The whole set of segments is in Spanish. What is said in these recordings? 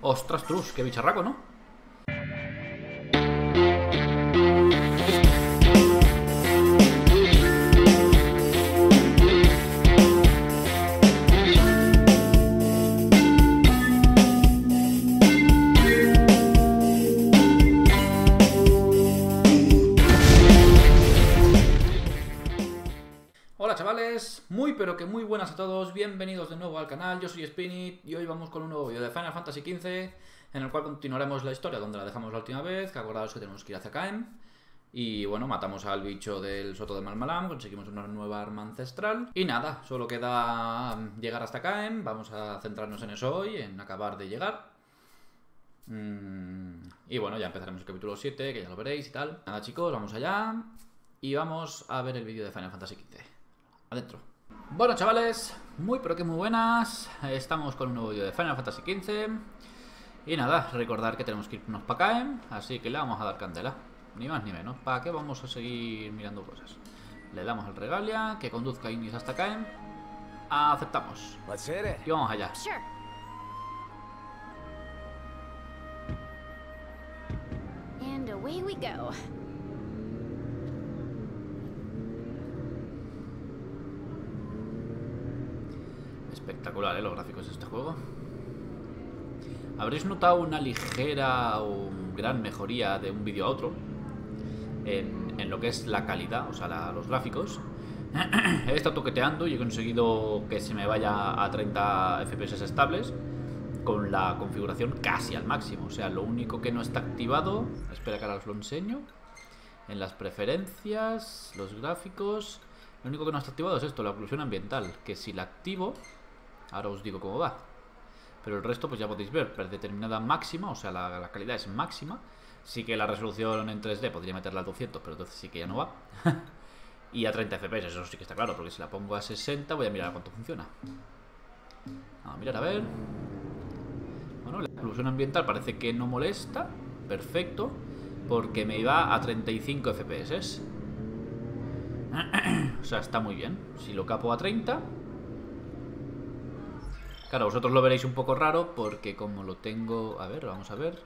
Ostras, trus, qué bicharraco, ¿no? Muy pero que muy buenas a todos, bienvenidos de nuevo al canal, yo soy Spinit y hoy vamos con un nuevo vídeo de Final Fantasy XV, en el cual continuaremos la historia donde la dejamos la última vez, que acordaros que tenemos que ir hacia Caem. Y bueno, matamos al bicho del soto de Malmalam, conseguimos una nueva arma ancestral. Y nada, solo queda llegar hasta Caem, vamos a centrarnos en eso hoy, en acabar de llegar. Y bueno, ya empezaremos el capítulo 7, que ya lo veréis y tal. Nada chicos, vamos allá y vamos a ver el vídeo de Final Fantasy XV. Adentro. Bueno chavales, muy pero que muy buenas, estamos con un nuevo vídeo de Final Fantasy XV. Y nada, recordar que tenemos que irnos para Caem, así que le vamos a dar candela, ni más ni menos. ¿Para qué vamos a seguir mirando cosas? Le damos al Regalia, que conduzca a Ignis hasta Caem. Aceptamos y vamos allá. And away we go. Espectacular, ¿eh? Los gráficos de este juego. Habréis notado una ligera o gran mejoría de un vídeo a otro en lo que es la calidad, o sea, los gráficos. He estado toqueteando y he conseguido que se me vaya a 30 FPS estables con la configuración casi al máximo. O sea, lo único que no está activado, espera que ahora os lo enseño, en las preferencias, los gráficos, lo único que no está activado es esto, la oclusión ambiental, que si la activo... Ahora os digo cómo va. Pero el resto pues ya podéis ver. Predeterminada máxima, o sea, la calidad es máxima. Sí que la resolución en 3D podría meterla a 200, pero entonces sí que ya no va. Y a 30 FPS, eso sí que está claro, porque si la pongo a 60 voy a mirar cuánto funciona. Vamos a mirar a ver. Bueno, la oclusión ambiental parece que no molesta. Perfecto. Porque me iba a 35 FPS. O sea, está muy bien. Si lo capo a 30... Claro, vosotros lo veréis un poco raro porque como lo tengo... A ver, vamos a ver.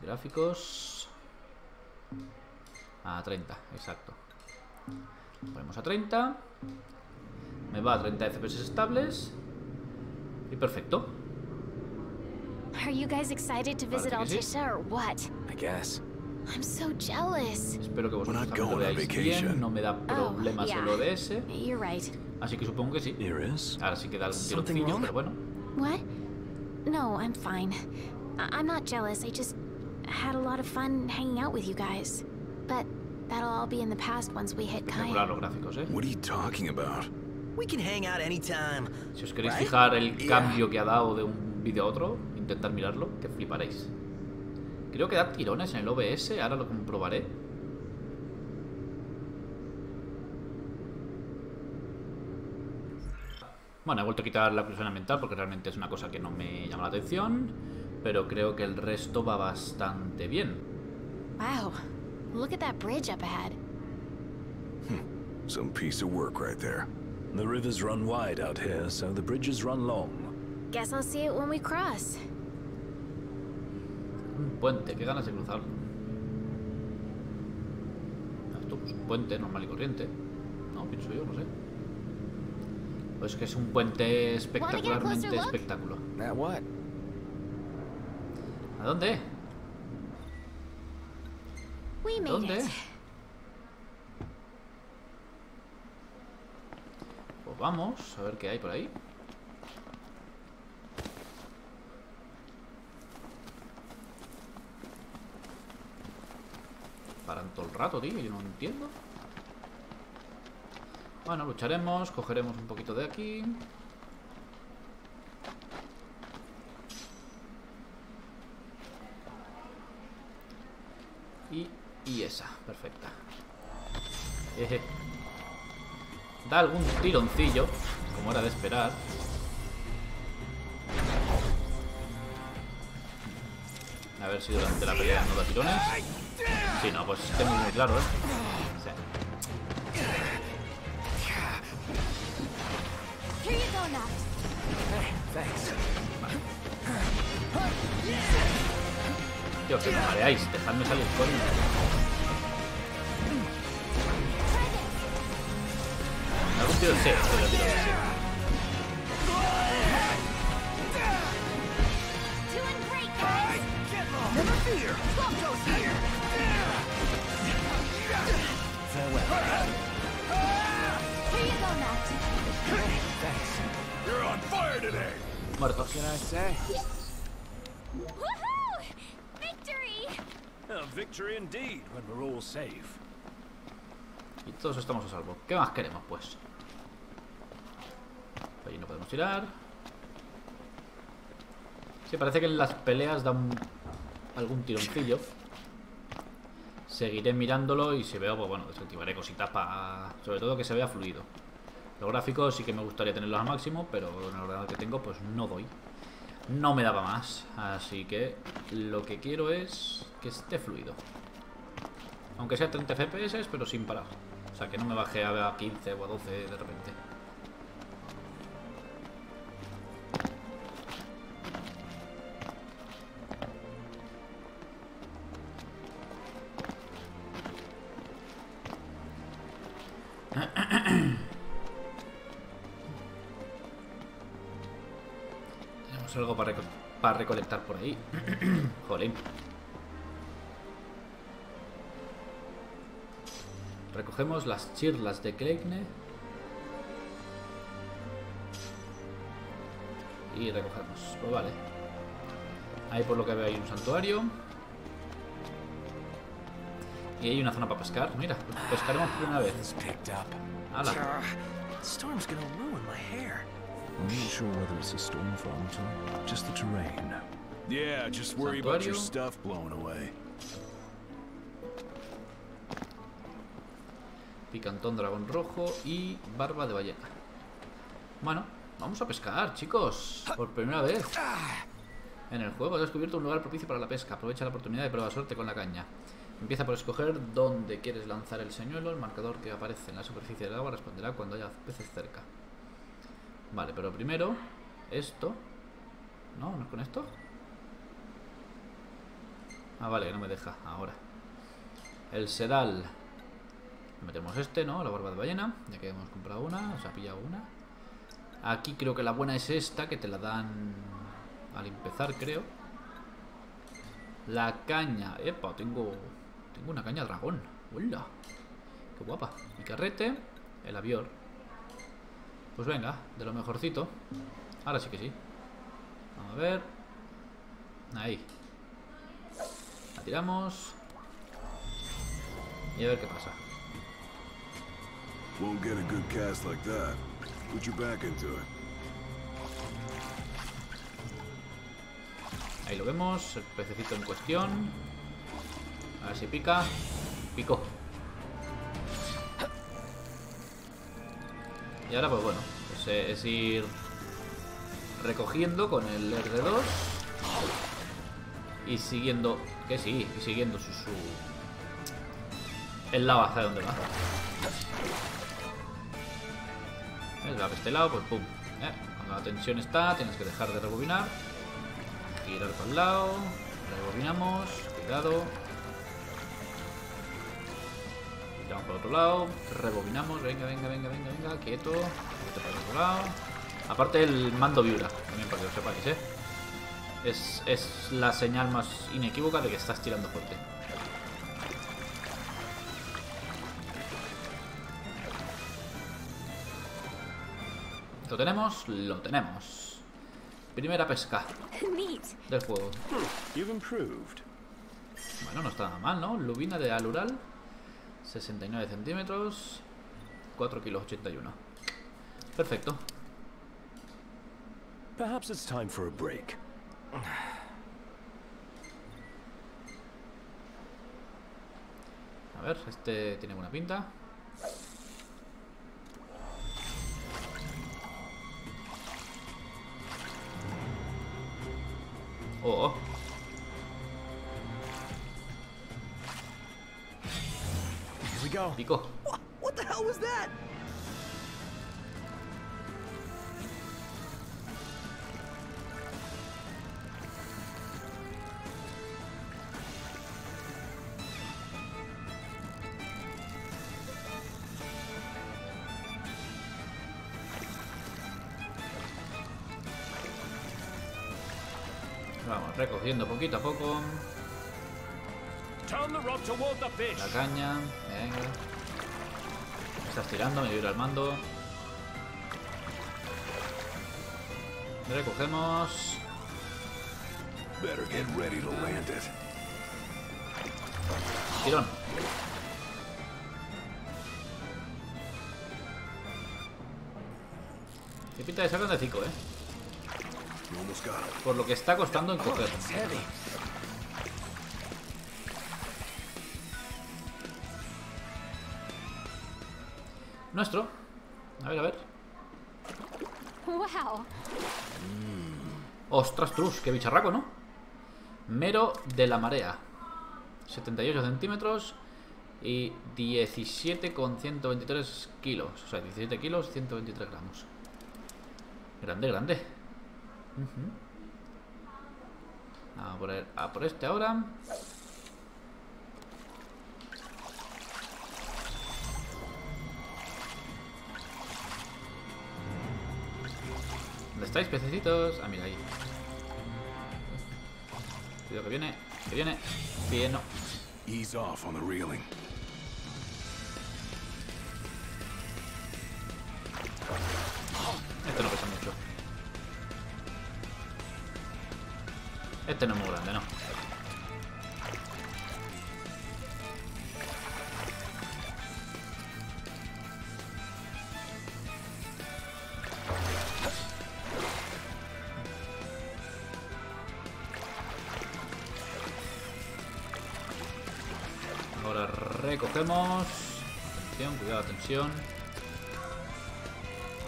Gráficos... A 30, exacto. Lo ponemos a 30. Me va a 30 FPS estables. Y perfecto. Espero que vosotros también lo veáis bien. No me da problemas el OBS. Así que supongo que sí. Ahora sí que da algún tironcillo, pero bueno. What? No, I'm fine. I'm not jealous. I just had a lot of fun hanging out with you guys. But that'll all be in the past once we hit Caem. Los gráficos, ¿eh? What are you talking about? We can hang out anytime. Si os queréis fijar el cambio que ha dado de un vídeo a otro, intentad mirarlo, que fliparéis. Creo que da tirones en el OBS, ahora lo comprobaré. Bueno, he vuelto a quitar la oclusión ambiental porque realmente es una cosa que no me llama la atención, pero creo que el resto va bastante bien. Wow, look at that bridge up ahead. Some piece of work right there. The rivers run wide out here, so the bridges run long. Guess I'll see it when we cross. Un puente, qué ganas de cruzar. Esto es un puente normal y corriente. No, pienso yo, no sé. Pues que es un puente espectacularmente espectáculo. ¿A dónde? ¿A dónde? Pues vamos a ver qué hay por ahí. Paran todo el rato, tío, yo no entiendo. Bueno, lucharemos, cogeremos un poquito de aquí. Y esa, perfecta. Jeje. Da algún tironcillo, como era de esperar. A ver si durante la pelea no da tirones. Si no, pues tengo muy claro, ¿eh? Tío, que me mareáis, dejadme salir, coño. Algún tío sé, esto lo tiro de sí. Muerto. Y todos estamos a salvo. ¿Qué más queremos, pues? Ahí no podemos tirar. Sí, parece que en las peleas dan algún tironcillo. Seguiré mirándolo y si veo, pues bueno, desactivaré cositas para... Sobre todo que se vea fluido. Los gráficos sí que me gustaría tenerlos a máximo, pero en el ordenador que tengo pues no doy. No me daba más. Así que lo que quiero es que esté fluido. Aunque sea 30 FPS, pero sin parar. O sea, que no me baje a 15 o a 12 de repente. Algo para recolectar por ahí. Jolín. Recogemos las chirlas de Kleigne. Y recogemos. Pues vale. Ahí por lo que veo hay un santuario. Y hay una zona para pescar. Mira, pescaremos por una vez. ¡Hala! I'm not sure whether it's a storm front or just the terrain. Yeah, just worry about your stuff blown away. Picantón, dragón rojo y barba de ballena. Bueno, vamos a pescar, chicos. Por primera vez en el juego has descubierto un lugar propicio para la pesca. Aprovecha la oportunidad de probar suerte con la caña. Empieza por escoger dónde quieres lanzar el señuelo. El marcador que aparece en la superficie del agua responderá cuando haya peces cerca. Vale, pero primero esto. ¿No? ¿No es con esto? Ah, vale, no me deja. Ahora el sedal. Metemos este, ¿no? La barba de ballena. Ya que hemos comprado una, o sea, pillado una. Aquí creo que la buena es esta, que te la dan al empezar, creo. La caña. Epa, tengo una caña dragón. Hola, qué guapa. Mi carrete, el avión. Pues venga, de lo mejorcito. Ahora sí que sí. Vamos a ver. Ahí. La tiramos. Y a ver qué pasa. We'll get a good cast like that. Put you back into it. Ahí lo vemos, el pececito en cuestión. A ver si pica. Picó. Y ahora pues bueno, pues es ir recogiendo con el R2 y siguiendo, que sí, y siguiendo su el lado hacia donde va. El lado de este lado, pues pum. Cuando la tensión está, tienes que dejar de rebobinar, girar para el lado, rebobinamos, cuidado. Tiramos por otro lado, rebobinamos, venga, quieto, para otro lado. Aparte el mando vibra, también para que lo sepáis, ¿eh? Es la señal más inequívoca de que estás tirando fuerte. Lo tenemos, Primera pesca del juego. Bueno, no está nada mal, ¿no? Lubina de alural. 69 centímetros, 4 kilos 81. Perfecto. Perhaps it's time for a break. A ver, este tiene buena pinta. Oh. Pico. Vamos recogiendo poquito a poco. La caña, venga. Me estás tirando, me vibra el mando. Recogemos. Tirón. Qué pinta de sacar de cico, eh. Por lo que está costando en coger. Nuestro. A ver, a ver. Wow. Ostras, trus, qué bicharraco, ¿no? Mero de la marea. 78 centímetros y 17,123 kilos. O sea, 17 kilos, 123 gramos. Grande, grande. Vamos a poner a por este ahora. ¿Dónde estáis, pececitos? Ah, mira ahí. Cuidado que viene, que viene. Bien, no. Ease off on the reeling. Este no pesa mucho. Este no es muy grande, no. Recogemos. Atención, cuidado, atención.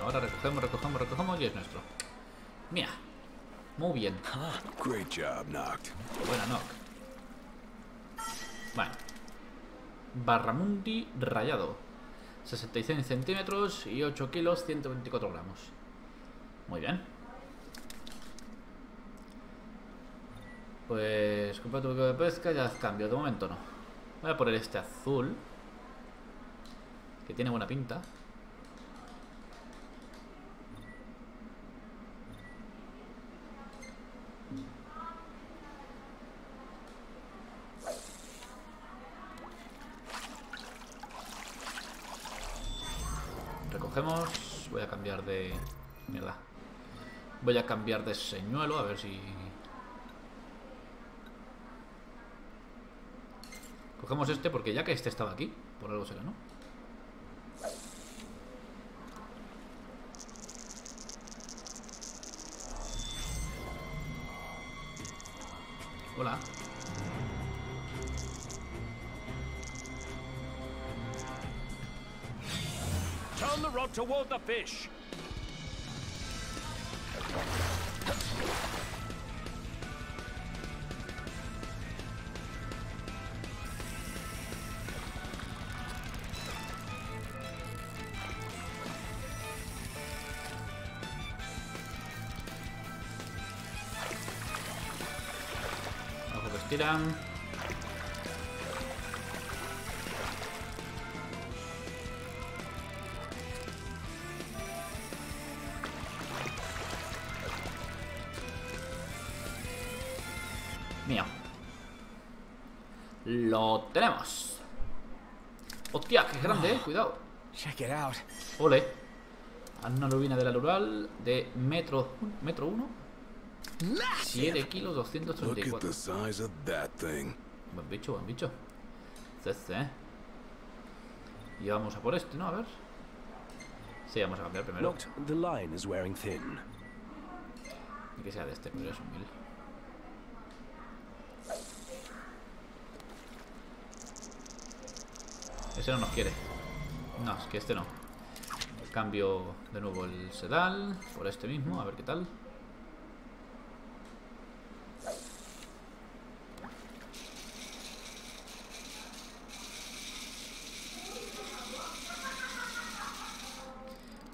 Ahora recogemos, recogemos, recogemos y es nuestro. Mira, muy bien. Great job, Noct. Buena, Noct. Vale. Barramundi rayado. 66 centímetros y 8 kilos, 124 gramos. Muy bien. Pues compra tu de pesca y haz cambio. De momento no. Voy a poner este azul, que tiene buena pinta. Recogemos. Voy a cambiar de... mierda. Voy a cambiar de señuelo, a ver si... Cogemos este porque ya que este estaba aquí, por algo será, ¿no? Hola. Turn the rod toward the fish. Tiran. Mío. Lo tenemos. Hostia, qué grande, cuidado. Check it out. Ole. Una lubina de la rural de metro 1. 7 kilos, 234. Buen bicho, buen bicho. Y vamos a por este, ¿no? A ver. Sí, vamos a cambiar primero. Y que sea de este, pero es un 1000. Ese no nos quiere. No, es que este no. Cambio de nuevo el sedal por este mismo, a ver qué tal.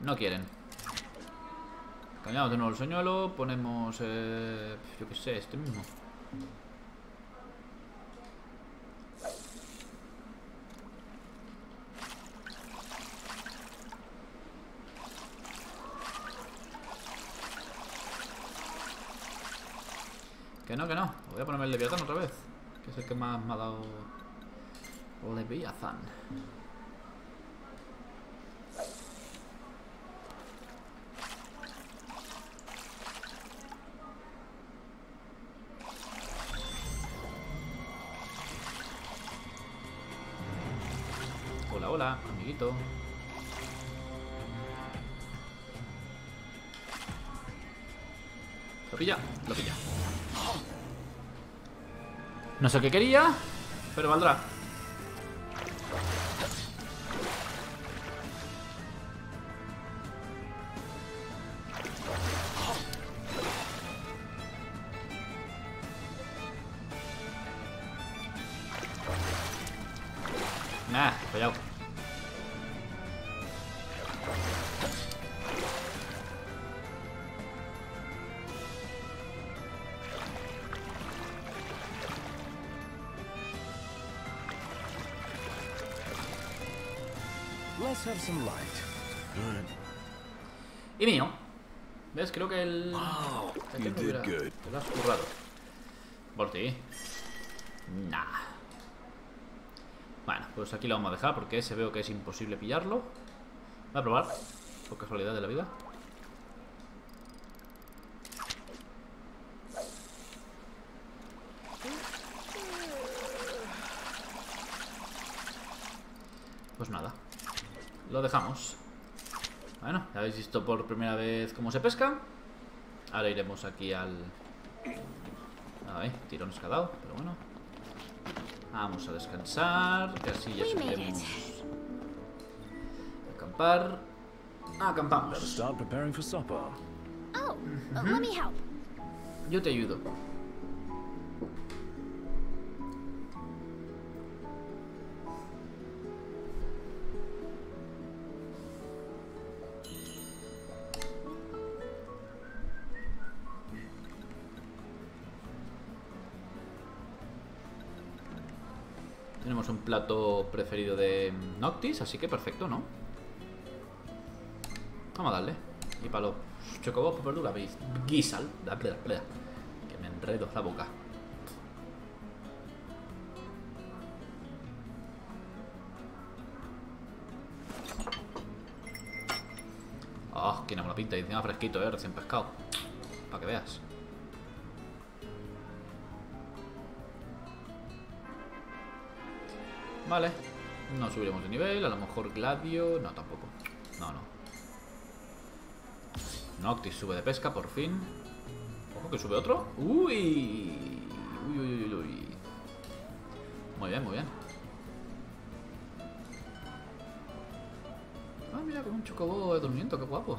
No quieren. Cambiamos de nuevo el señuelo. Ponemos... yo qué sé, este mismo. Que no, voy a ponerme el Leviatán otra vez, que es el que más me ha dado. Leviatán. Hola, hola, amiguito. Lo pilla, lo pilla. No sé qué quería, pero valdrá. Nah, cuidado. Y mío. ¿Ves? Creo que el... Wow, te lo has currado. Por ti. Nah. Bueno, pues aquí lo vamos a dejar porque ese veo que es imposible pillarlo. Voy a probar. Por casualidad de la vida. Pues nada. Lo dejamos. Bueno, ya habéis visto por primera vez cómo se pesca. Ahora iremos aquí al... Ay, tirones que ha dado, pero bueno. Vamos a descansar. Que así ya subiremos. Acampar. Acampamos. Yo te ayudo. Tenemos un plato preferido de Noctis, así que perfecto, ¿no? Vamos a darle. Y para los chocobos por verdura, veis. Guisal. Dale. Que me enredo la boca. Oh, qué no me la pinta. Y encima fresquito, recién pescado. Para que veas. Vale, no subiremos de nivel, a lo mejor Gladio... No, tampoco. No. Noctis sube de pesca, por fin. Ojo, que sube otro. Uy. Muy bien. Ah, mira, con un chocobo de dormiento, qué guapo.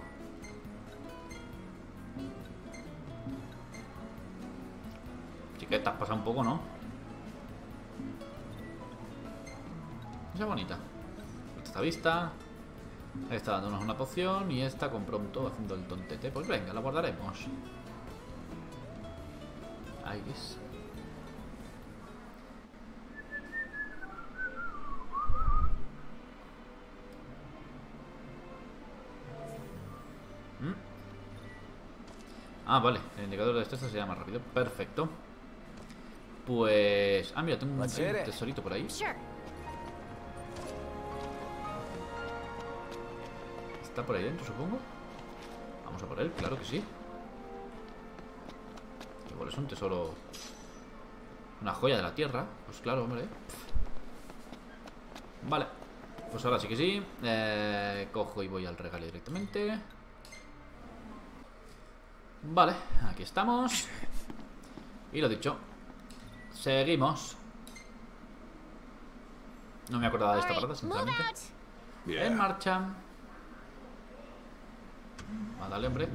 Sí que te has pasado un poco, ¿no? Esa bonita. Esta vista. Esta dándonos una poción. Y esta con Prompto haciendo el tontete. Pues venga, la guardaremos. Iris. Ah, vale. El indicador de destreza se llama rápido. Perfecto. Pues... Ah, mira, tengo un tesorito por ahí. Está por ahí dentro, supongo. Vamos a por él, claro que sí. Igual es un tesoro. Una joya de la tierra. Pues claro, hombre. Vale. Pues ahora sí que sí. Cojo y voy al regalo directamente. Vale, aquí estamos. Y lo dicho. Seguimos. No me acordaba de esta parada, sinceramente. En marcha. Ah, dale, hombre.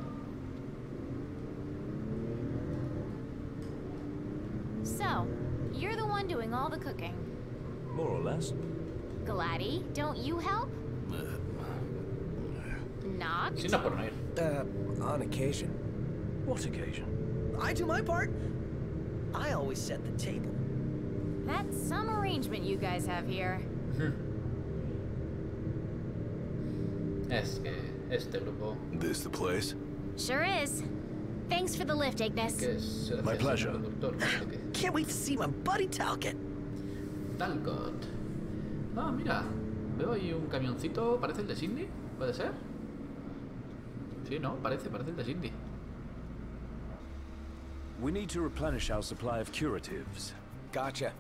So, you're the one doing all the cooking. More or less. Gladdy, don't you help? Not. On occasion. What occasion? I do my part. I always set the table. That's some arrangement you guys have here. Es que este grupo. This the place? Sure is. Thanks for the lift, Ignis. My pleasure. Can't wait to see my buddy Talcott. Talcott. Ah, mira. Veo ahí un camioncito. ¿Parece el de Sydney? ¿Puede ser? Sí, no, parece el de Sydney. We need to replenish our supply of curatives. Gotcha.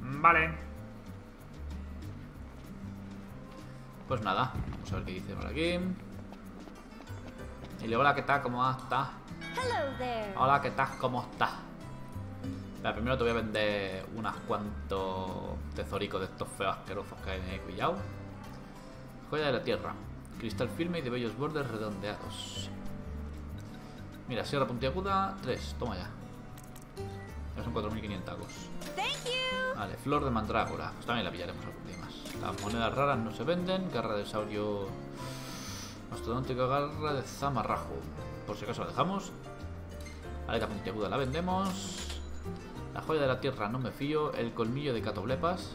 Vale. Pues nada, vamos a ver qué dice por aquí. Y le hola, ¿qué tal? ¿Cómo estás? Hola, ¿qué tal? ¿Cómo estás? Mira, primero te voy a vender unas cuantos tesoricos de estos feos asquerosos que me he pillado. Joya de la tierra. Cristal firme y de bellos bordes redondeados. Mira, sierra puntiaguda, 3, toma ya. Ya son 4.500 tacos. Vale, flor de mandrágora. Pues también la pillaremos algún día más. Las monedas raras no se venden. Garra de saurio. Mastodóntica garra de zamarrajo. Por si acaso la dejamos. Aleta puntiaguda la vendemos. La joya de la tierra no me fío. El colmillo de catoblepas.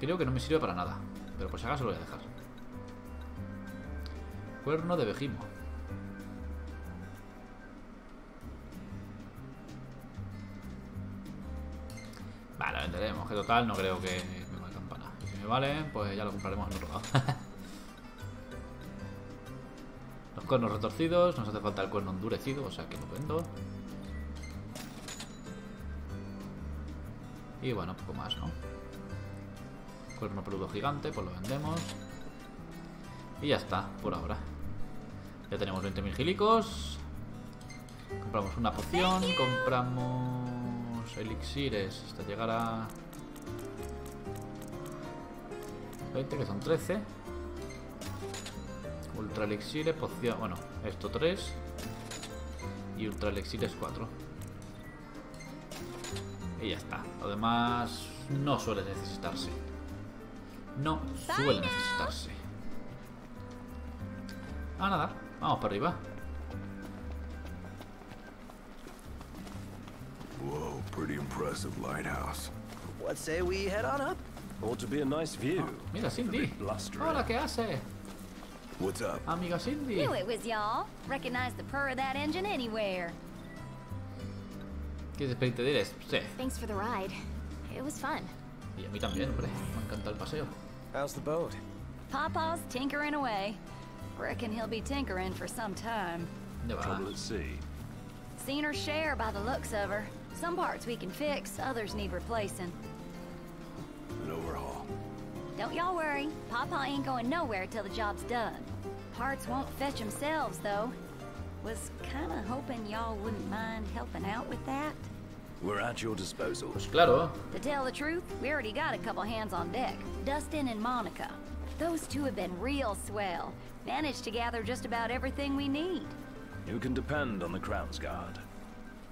Creo que no me sirve para nada. Pero por si acaso lo voy a dejar. Cuerno de vejimo. Vale, la venderemos. Que total, no creo que me valga campana. Y si me vale, pues ya lo compraremos en otro lado. Los cuernos retorcidos. Nos hace falta el cuerno endurecido, o sea que lo vendo. Y bueno, poco más, ¿no? Cuerno peludo gigante, pues lo vendemos. Y ya está, por ahora. Ya tenemos 20.000 gilicos. Compramos una poción. Compramos... elixires hasta llegar a 20, que son 13 ultra elixires, poción, bueno, esto 3 y ultra elixires 4 y ya está. Lo demás no suele necesitarse, ah, nada, vamos para arriba. Whoa, pretty impressive lighthouse. What say we head on up? Ought to be a nice view. Mira, Cindy. Hola, ¿qué hace? What's up? Amiga Cindy. Knew it was y'all. Recognize the purr of that engine anywhere. ¿Qué te diré? Sí. Thanks for the ride. It was fun. Y a mí también, hombre. Me encanta el paseo. How's the boat? Papa's tinkering away. Reckon he'll be tinkering for some time. Trouble at sea. Seen her share by the looks of her. Some parts we can fix, others need replacing. An overhaul. Don't y'all worry. Papa ain't going nowhere till the job's done. Parts won't fetch themselves, though. Was kinda hoping y'all wouldn't mind helping out with that. We're at your disposal. Pues claro. To tell the truth, we already got a couple hands on deck. Dustin and Monica. Those two have been real swell. Managed to gather just about everything we need. You can depend on the Crown's Guard.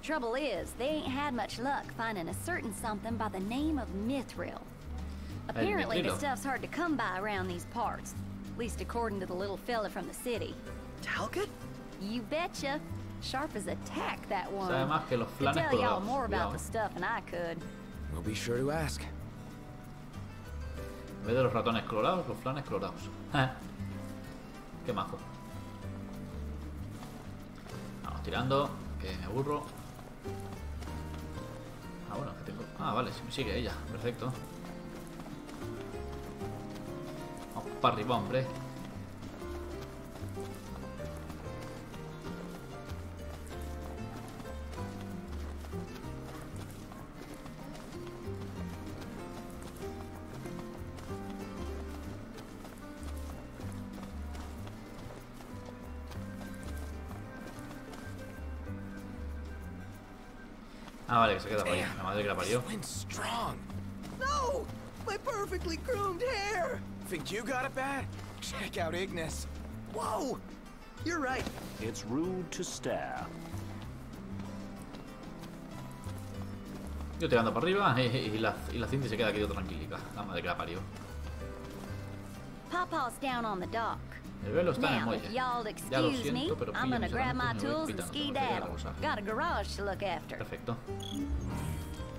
Trouble is, they ain't had much luck finding a certain something by the name of mithril. Apparently, the stuff's hard to come by around these parts. At least according to the little fella from the city. Talcott? You betcha. Sharp as a tack, that one. Could tell y'all more about the stuff than I could. We'll be sure to ask. En vez de los ratones colorados, los flanes colorados. Qué majo. Vamos tirando, que me aburro. Ah, bueno, que tengo... Ah, vale, si me sigue ella, perfecto. Vamos para arriba, hombre. Ah, vale, que se queda por ahí. La madre que la parió. No, my perfectly groomed hair. Think you got it bad? Check out Ignis. Whoa, you're right. It's rude to stare. Yo te ando para arriba y la Cindy se queda aquí tranquilita. La madre que la parió. Papa's down on the dock. El velo está en el muelle. Ya lo siento, pero pillo mis herramientas y me voy quitando. Perfecto.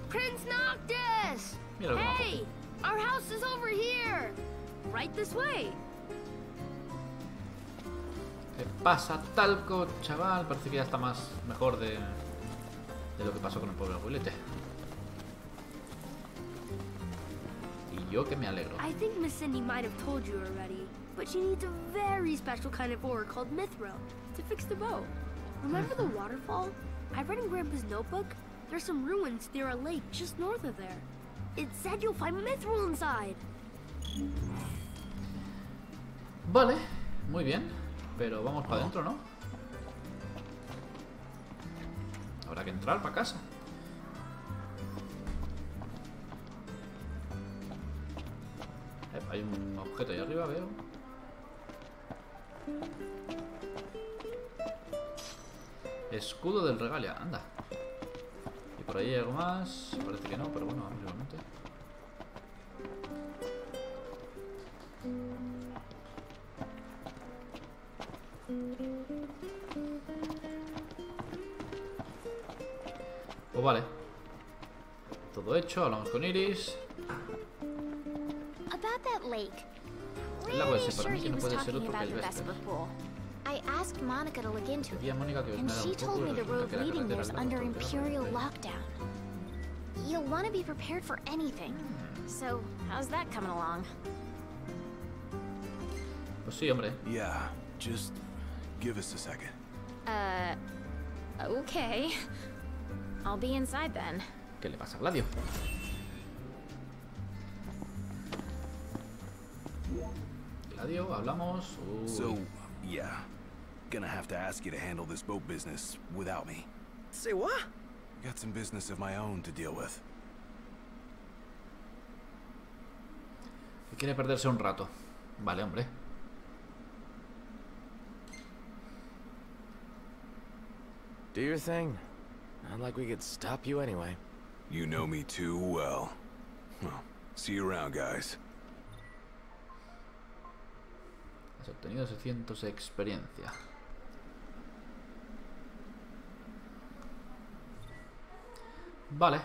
Prince Noctis. Mira lo que me hago. Our house is over here. Right this way. pasa Talcott, chaval? Parece que ya está más mejor de lo que pasó con el pobre abuelete. Y yo que me alegro. I think Miss Cindy might have told you already, but she needs a very special kind of ore called mithril to fix the boat. Remember the waterfall? I read in Grandpa's notebook. There's some ruins near a lake just north of there. It said you'll find mithril inside. Vale, muy bien. Pero vamos para adentro, ¿no? Habrá que entrar para casa. Hay un objeto ahí arriba, veo. Escudo del Regalia, anda. ¿Y por ahí hay algo más? Parece que no, pero bueno, ampliamente. Pues vale. Todo hecho, hablamos con Iris. El lago ese para mí que no puede ser otro que el Vesper. Pedí a Mónica que buscara un poco y resulta que la carretera está bajo imperial lockdown. You'll want to be prepared for anything. So, how's that coming along? Pues sí, hombre. Yeah, just give us a second. Okay. I'll be inside then. ¿Qué le pasa a Gladio? Gladio, hablamos. So, yeah. Gonna have to ask you to handle this boat business without me. Say what? Got some business of my own to deal with. Quiere perderse un rato. Vale, hombre. Do your thing. Not like we could stop you anyway. You know me too well. Well, see you around, guys. Has obtenido 600 de experiencia. Vale.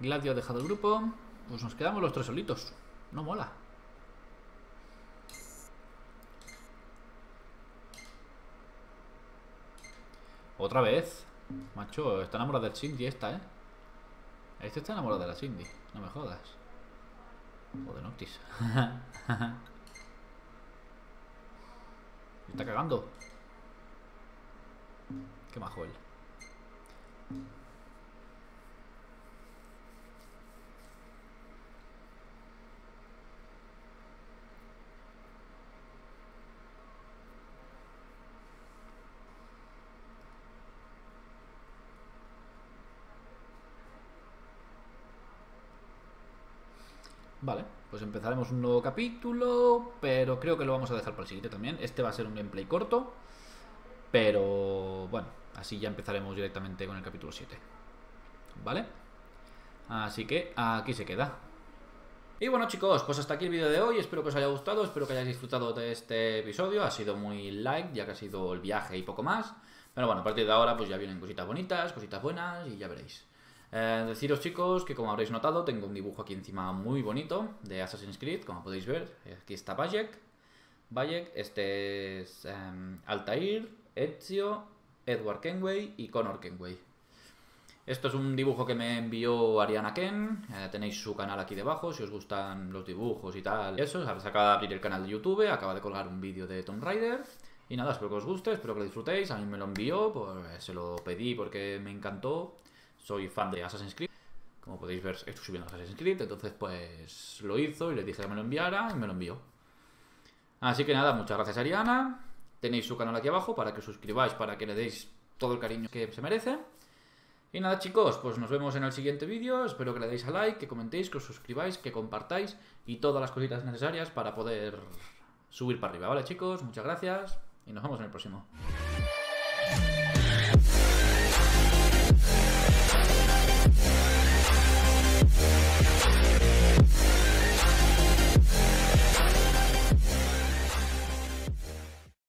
Gladio ha dejado el grupo. Pues nos quedamos los tres solitos. No mola. Otra vez. Macho, está enamorada del Cindy esta, ¿eh? Este está enamorado de la Cindy. No me jodas. O de Noctis. Está cagando. Qué majo él. Vale, pues empezaremos un nuevo capítulo, pero creo que lo vamos a dejar para el siguiente también. Este va a ser un gameplay corto, pero bueno, así ya empezaremos directamente con el capítulo 7. ¿Vale? Así que aquí se queda. Y bueno, chicos, pues hasta aquí el vídeo de hoy. Espero que os haya gustado, espero que hayáis disfrutado de este episodio. Ha sido muy light, ya que ha sido el viaje y poco más. Pero bueno, a partir de ahora pues ya vienen cositas bonitas, cositas buenas y ya veréis. Deciros, chicos, que como habréis notado tengo un dibujo aquí encima muy bonito de Assassin's Creed, como podéis ver. Aquí está Bayek, este es Altair, Ezio, Edward Kenway y Connor Kenway. Esto es un dibujo que me envió Ariana Kent. Tenéis su canal aquí debajo si os gustan los dibujos y tal. Eso, se acaba de abrir el canal de YouTube, acaba de colgar un vídeo de Tomb Raider. Y nada, espero que os guste, espero que lo disfrutéis. A mí me lo envió, pues se lo pedí porque me encantó. Soy fan de Assassin's Creed. Como podéis ver, estoy subiendo Assassin's Creed. Entonces pues lo hizo y le dije que me lo enviara y me lo envió. Así que nada, muchas gracias, Ariana. Tenéis su canal aquí abajo para que os suscribáis, para que le deis todo el cariño que se merece. Y nada, chicos, pues nos vemos en el siguiente vídeo. Espero que le deis a like, que comentéis, que os suscribáis, que compartáis y todas las cositas necesarias para poder subir para arriba. Vale, chicos, muchas gracias y nos vemos en el próximo.